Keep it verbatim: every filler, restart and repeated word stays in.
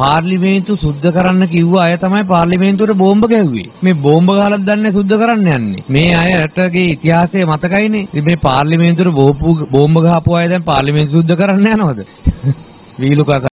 පාර්ලිමේන්තු සුද්ධ කරන්න කිව්ව අය තමයි පාර්ලිමේන්තුවට බෝම්බ ගැහුවේ. මේ බෝම්බ ගහලා දන්නේ සුද්ධ කරන්න යන්නේ. මේ අයටගේ ඉතිහාසය මතකයිනේ. ඉතින් මේ පාර්ලිමේන්තුවට බෝම්බ ගහපු අය දැන් පාර්ලිමේන්තු සුද්ධ කරන්න යනවද? වීලු කතා